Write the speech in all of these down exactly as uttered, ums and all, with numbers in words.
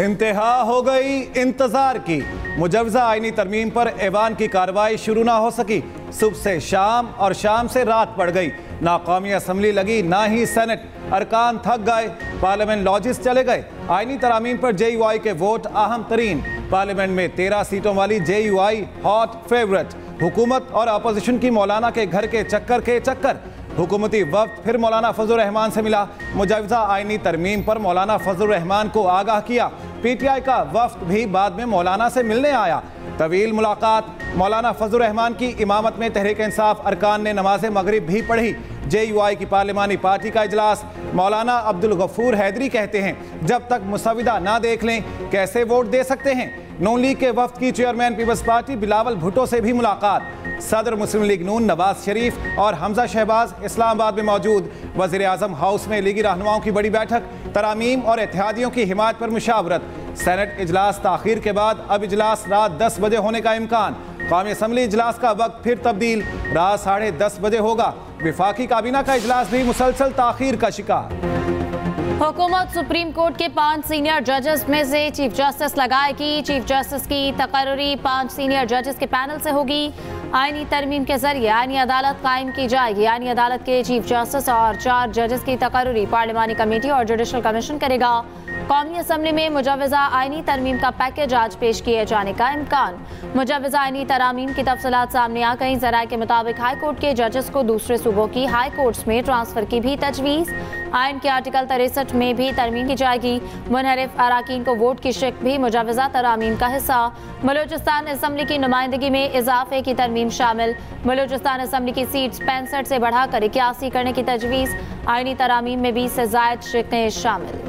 इंतहा हो गई इंतजार की। मुजवजा आइनी तरमीम पर ऐवान की कार्रवाई शुरू ना हो सकी। सुबह से शाम और शाम से रात पड़ गई। ना कौमी असम्बली लगी ना ही सेनेट। अरकान थक गए, पार्लियामेंट लॉजिस चले गए। आइनी तरामीम पर जे यू आई के वोट अहम तरीन। पार्लियामेंट में तेरह सीटों वाली J U I hot favourite. हुकूमत और अपोजिशन की मौलाना के घर के चक्कर के चक्कर। हुकूमती वक्त फिर मौलाना फजल उर रहमान से मिला। मुजवजा आइनी तरमीम पर मौलाना फजल उर रहमान को आगाह किया। पी टी आई का वफ्द भी बाद में मौलाना से मिलने आया। तवील मुलाकात। मौलाना फजल उर रहमान की इमामत में तहरीक इंसाफ अरकान ने नमाज मगरिब भी पढ़ी। जे यू आई की पार्लिमानी पार्टी का इजलास। मौलाना अब्दुल गफूर हैदरी कहते हैं, जब तक मुसविदा ना देख लें कैसे वोट दे सकते हैं। नून लीग के वफ्द की chairman peoples party Bilawal Bhutto से भी मुलाकात। सदर मुस्लिम लीग नून नवाज शरीफ और हमजा शहबाज इस्लामाबाद में मौजूद। वज़ीर आज़म हाउस में लीगी रहनुमाओं की बड़ी बैठक। तरामीम और एतिहादियों की हिमायत पर मुशावरत। सेनेट इजलास ताखीर के बाद अब इजलास रात दस बजे होने का इम्कान। कौमी असम्बली इजलास का वक्त फिर तब्दील, रात साढ़े दस बजे होगा। विफाकी काबीना का इजलास भी मुसलसल ताखीर का शिकार। हुकूमत सुप्रीम कोर्ट के पांच सीनियर जजेस में से चीफ जस्टिस लगाएगी। चीफ जस्टिस की तकर्री पांच सीनियर जजेस के पैनल से होगी। आईनी तरमीम के जरिए आईनी अदालत कायम की जाएगी। आईनी अदालत के चीफ जस्टिस और चार जजेस की तकर्री पार्लिमानी कमेटी और जुडिशल कमीशन करेगा। कौमी असम्बली में मुजवजा आईनी तरमीम का पैकेज आज पेश किए जाने का इम्कान। मुजवजा आईनी तरामीम की तफसीलात सामने आ गई। जराए के मुताबिक हाई कोर्ट के जजेस को दूसरे सूबों की हाई कोर्ट्स में ट्रांसफर की भी तजवीज़। आइन के आर्टिकल तिरसठ में भी तरमीम की जाएगी। मुनहरिफ अराकीन को वोट की शिक भी मुजवजा तरामीम का हिस्सा। बलोचिस्तान असम्बली की नुमाइंदगी में इजाफे की तरमीम शामिल। बलोचिस्तान असम्बली की सीट पैंसठ से बढ़ाकर इक्यासी करने की तजवीज़। आइनी तरामीम में बीस से जायद शिकें शामिल।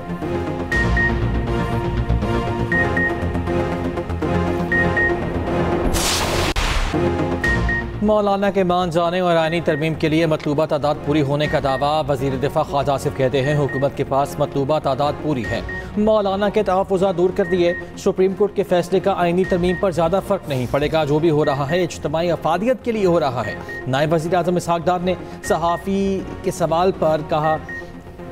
मौलाना के मान जाने और आइनी तरमीम के लिए मतलूबा तादाद पूरी होने का दावा। वज़ीर दिफा ख्वाजा आसिफ कहते हैं, हुकूमत के पास मतलूबा तादाद पूरी है। मौलाना के तहफ़ुज़ात दूर कर दिए। सुप्रीम कोर्ट के फैसले का आइनी तरमीम पर ज़्यादा फ़र्क नहीं पड़ेगा। जो भी हो रहा है इज्तमाई अफादियत के लिए हो रहा है। नायब वज़ीर आज़म इसहाक़ डार ने सहाफ़ी के सवाल पर कहा,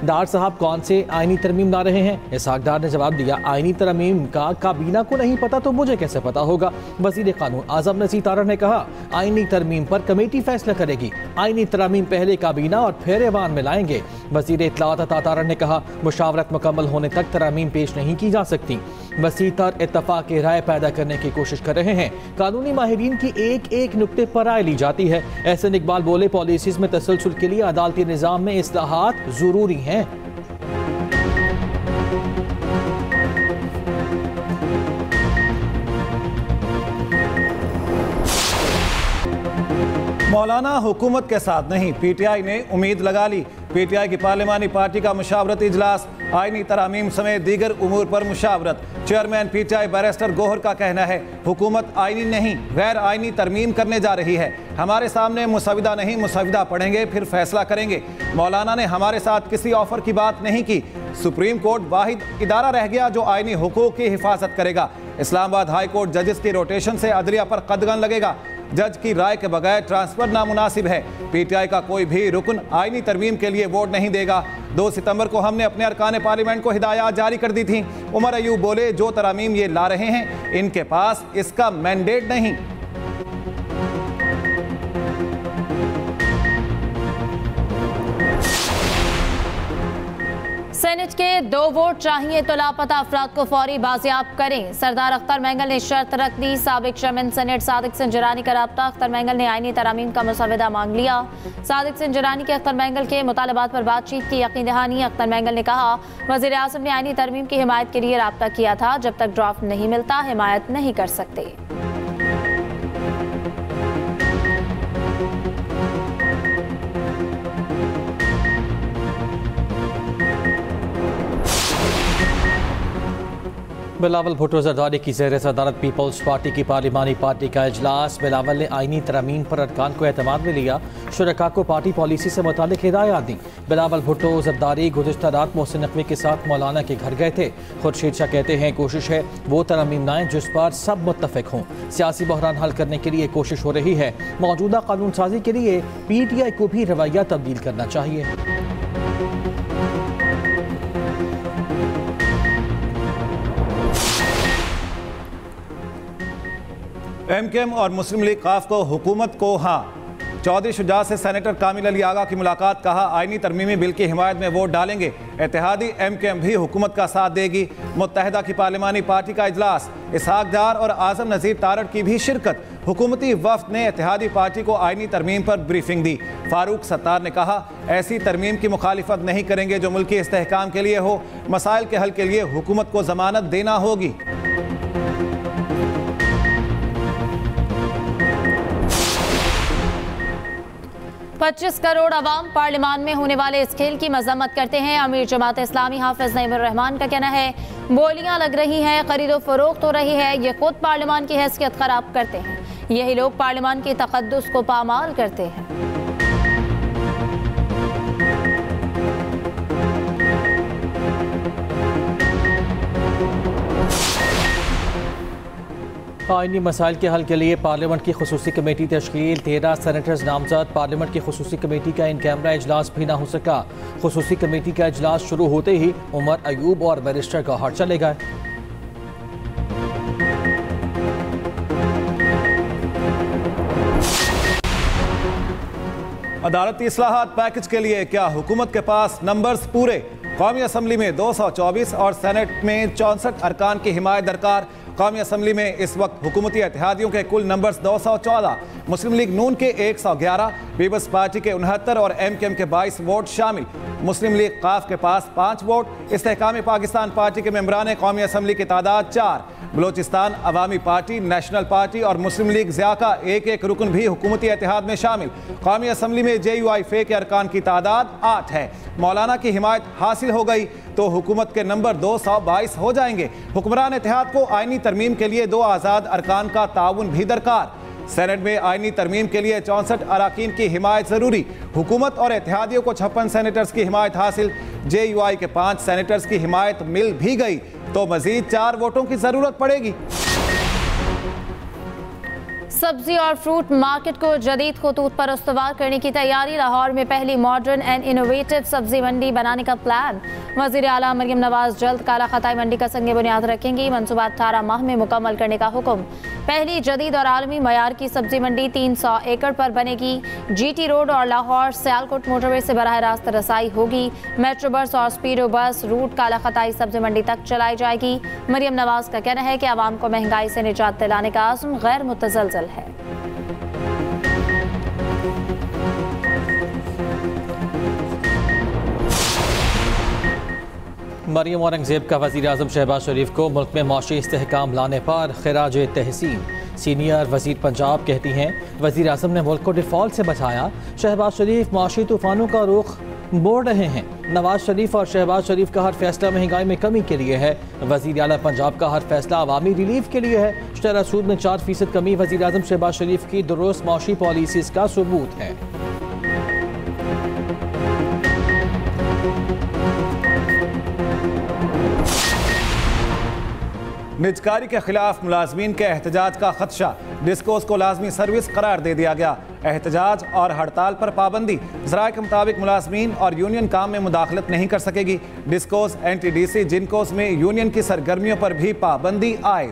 डार साहब कौन से आइनी तरमीम ला रहे हैं? इसहाक़ डार ने जवाब दिया, आइनी तरमीम का काबीना को नहीं पता तो मुझे कैसे पता होगा। वज़ीर कानून आज़म नसीर तारा ने कहा, आइनी तरमीम पर कमेटी फैसला करेगी। आइनी तरमीम पहले काबीना और फिर ऐवान में लाएंगे। वज़ीर इत्तलाआत तारा ने कहा, मुशावरत मुकम्मल होने तक तरमीम पेश नहीं की जा सकती। वसी तर इत्तफाक़ राय पैदा करने की कोशिश कर रहे हैं। कानूनी माहिरीन की एक एक नुक्ते पर राय ली जाती है। एहसन इकबाल बोले, पॉलिसीज़ में तसलसल के लिए अदालती निज़ाम में इस्लाहात ज़रूरी हैं। मौलाना हुकूमत के साथ नहीं, पीटीआई ने उम्मीद लगा ली। पीटीआई की पार्लिमानी पार्टी का मुशावरती इजलास। आइनी तरामीम समेत दीगर उमूर पर मुशावरत। चेयरमैन पीटीआई बैरिस्टर गोहर का कहना है, हुकूमत आइनी नहीं गैर आइनी तरमीम करने जा रही है। हमारे सामने मुसविदा नहीं, मुसविदा पढ़ेंगे फिर फैसला करेंगे। मौलाना ने हमारे साथ किसी ऑफर की बात नहीं की। सुप्रीम कोर्ट वाहिद इदारा रह गया जो आइनी हुकूक की हिफाजत करेगा। इस्लामाबाद हाई कोर्ट जजेस की रोटेशन से अदलिया पर कदगन लगेगा। जज की राय के बगैर ट्रांसफर नामुनासिब है। पीटीआई का कोई भी रुकन आइनी तरमीम के लिए वोट नहीं देगा। दो सितंबर को हमने अपने अरकान पार्लियामेंट को हिदायत जारी कर दी थी। उमर अयूब बोले, जो तरामीम ये ला रहे हैं इनके पास इसका मैंडेट नहीं। सेनेट के दो वोट चाहिए तो लापता अफराद को फौरी बाजियाब करें। सरदार अख्तर मेंगल ने शर्त रख दी। साबिक चेयरमैन सेनेट सादिक सिंह जिरानी का रब्ता। अख्तर मेंगल ने आइनी तरामीम का मुसविदा मांग लिया। सादिक सिंह जिरानी के अख्तर मेंगल के मुतालबात पर बातचीत की यकीन दहानी। अख्तर मेंगल ने कहा, वज़ीर आज़म ने आइनी तरमीम की हिमायत के लिए रब्ता किया था। जब तक ड्राफ्ट नहीं मिलता हिमायत नहीं कर सकते। बिलावल भुट्टो जरदारी की ज़ेर सदारत पीपल्स पार्टी की पार्लिमानी पार्टी का इजलास। बिलावल ने आइनी तरमीम पर अरकान को एतमाद में लिया। शुरका को पार्टी पॉलिसी से मुतालिक हिदायत दी। बिलावल भुट्टो जरदारी गुज़श्ता रात मोहसिन नकवी के साथ मौलाना के घर गए थे। खुर्शीद शाह कहते हैं, कोशिश है वो तरमीम लाएँ जिस पर सब मुत्तफिक हों। सियासी बहरान हल करने के लिए कोशिश हो रही है। मौजूदा कानून साजी के लिए पी टी आई को भी रवैया तब्दील करना चाहिए। एम के एम और मुस्लिम लीग काफ को हुकूमत को हाँ। चौधरी शुजात से सेनेटर कामिल अली आगा की मुलाकात, कहा आइनी तरमीमी बिल की हिमायत में वोट डालेंगे। एतिहादी एम के एम भी हुकूमत का साथ देगी। मुत्तहदा की पार्लिमानी पार्टी का इजलास, इसहाक डार और आजम नज़ीर तारड़ की भी शिरकत। हुकूमती वफ्द ने एतिहादी पार्टी को आइनी तरमीम पर ब्रीफिंग दी। फारूक सत्तार ने कहा ऐसी तरमीम की मुखालिफत नहीं करेंगे जो मुल्की इस्तेहकाम के लिए हो। मसाइल के हल के लिए हुकूमत को जमानत देना होगी। पच्चीस करोड़ अवाम पार्लियामान में होने वाले इस खेल की मजम्मत करते हैं। अमीर जमात इस्लामी हाफिज नईम उर रहमान का कहना है बोलियां लग रही हैं, खरीदो फरोख्त हो रही है, ये खुद पार्लियामान की हैसियत खराब करते हैं। यही लोग पार्लियामान के तकद्दुस को पामाल करते हैं। आइनी मसाइल के हल के लिए पार्लियामेंट की खसूसी कमेटी तश्कील, तेरह सेनेटर्स नामजद। पार्लियामेंट की खसूसी कमेटी का इन कैमरा इजलास भी ना हो सका। खसूसी कमेटी का इजलास शुरू होते ही उमर अयूब और बैरिस्टर गौहर चले गए। अदालती इस्लाहात पैकेज के लिए क्या हुकूमत के पास नंबर्स पूरे? कौमी असम्बली में दो सौ चौबीस और सेनेट में चौंसठ अरकान की हिमायत दरकार। कौमी असम्बली में इस वक्त हुकूमती इत्तेहादियों के कुल नंबर्स दो सौ चौदह, मुस्लिम लीग नून के एक सौ ग्यारह, पीपल्स पार्टी के उनहत्तर और एम के एम के बाईस वोट शामिल। मुस्लिम लीग काफ के पास पाँच वोट। इस्तेहकाम पाकिस्तान पार्टी के मेम्बरान कौमी असम्बली की तादाद चार। Balochistan Awami party, national party और मुस्लिम लीग ज़िया का एक एक रुकन भी हुकूमती इत्तेहाद में शामिल। कौमी असम्बली में जे यू आई फे के अरकान की तादाद आठ है। मौलाना की हिमायत हासिल हो गई तो हुकूमत के नंबर दो सौ बाईस हो जाएंगे। हुक्मरान इत्तेहाद को आइनी तरमीम के लिए दो आज़ाद अरकान का ताउन भी दरकार। सेनेट में आइनी तरमीम के लिए चौंसठ अरकान की हिमायत ज़रूरी। हुकूमत और इत्तेहादियों को छप्पन सेनेटर्स की हिमायत हासिल। जे यू आई के पाँच सेनेटर्स की हिमायत मिल भी गई तो मज़ीद चार वोटों की ज़रूरत पड़ेगी। सब्जी और फ्रूट मार्केट को जदीद खतूत पर उस्तवार करने की तैयारी। लाहौर में पहली मॉडर्न एंड इनोवेटिव सब्जी मंडी बनाने का प्लान। वज़ीर आला मरियम नवाज जल्द काला खताई मंडी का संग बुनियाद रखेंगी। मनसूबा अठारह माह में मुकम्मल करने का हुक्म। पहली जदीद और आलमी मयार की सब्जी मंडी तीन सौ एकड़ पर बनेगी। जी टी रोड और लाहौर सियालकोट मोटरवे से बराह रास्त रसाई होगी। मेट्रो बस और स्पीडो बस रूट काला खताई सब्जी मंडी तक चलाई जाएगी। मरियम नवाज का कहना है कि आवाम को महंगाई से निजात दिलाने का आज़म गैर मुतज़लज़ल है। मरियम औरंगजेब का वज़ीर आज़म शहबाज शरीफ को मुल्क में माशी इस्तेहकाम लाने पर खिराज तहसीन। सीनियर वज़ीर पंजाब कहती हैं वज़ीर आज़म ने मुल्क को डिफ़ॉल्ट से बचाया। शहबाज शरीफ माशी तूफ़ानों का रुख बोल रहे हैं। नवाज शरीफ और शहबाज शरीफ का हर फैसला महंगाई में कमी के लिए है। वज़ीर आला पंजाब का हर फैसला आवामी रिलीफ के लिए है। शरह सूद में चार फीसद कमी वज़ीर आज़म शहबाज शरीफ की दुरुस्त माशी पॉलिसीज़ का सबूत है। निजकारी के खिलाफ मुलाजमीन के एहतजाज का खदशा, डिस्कोस को लाजमी सर्विस करार दे दिया गया। एहतजाज और हड़ताल पर पाबंदी। जराए के मुताबिक मुलाजमीन और यूनियन काम में मुदाखलत नहीं कर सकेगी। DISCOs, N T D C, GENCOs में यूनियन की सरगर्मियों पर भी पाबंदी आए।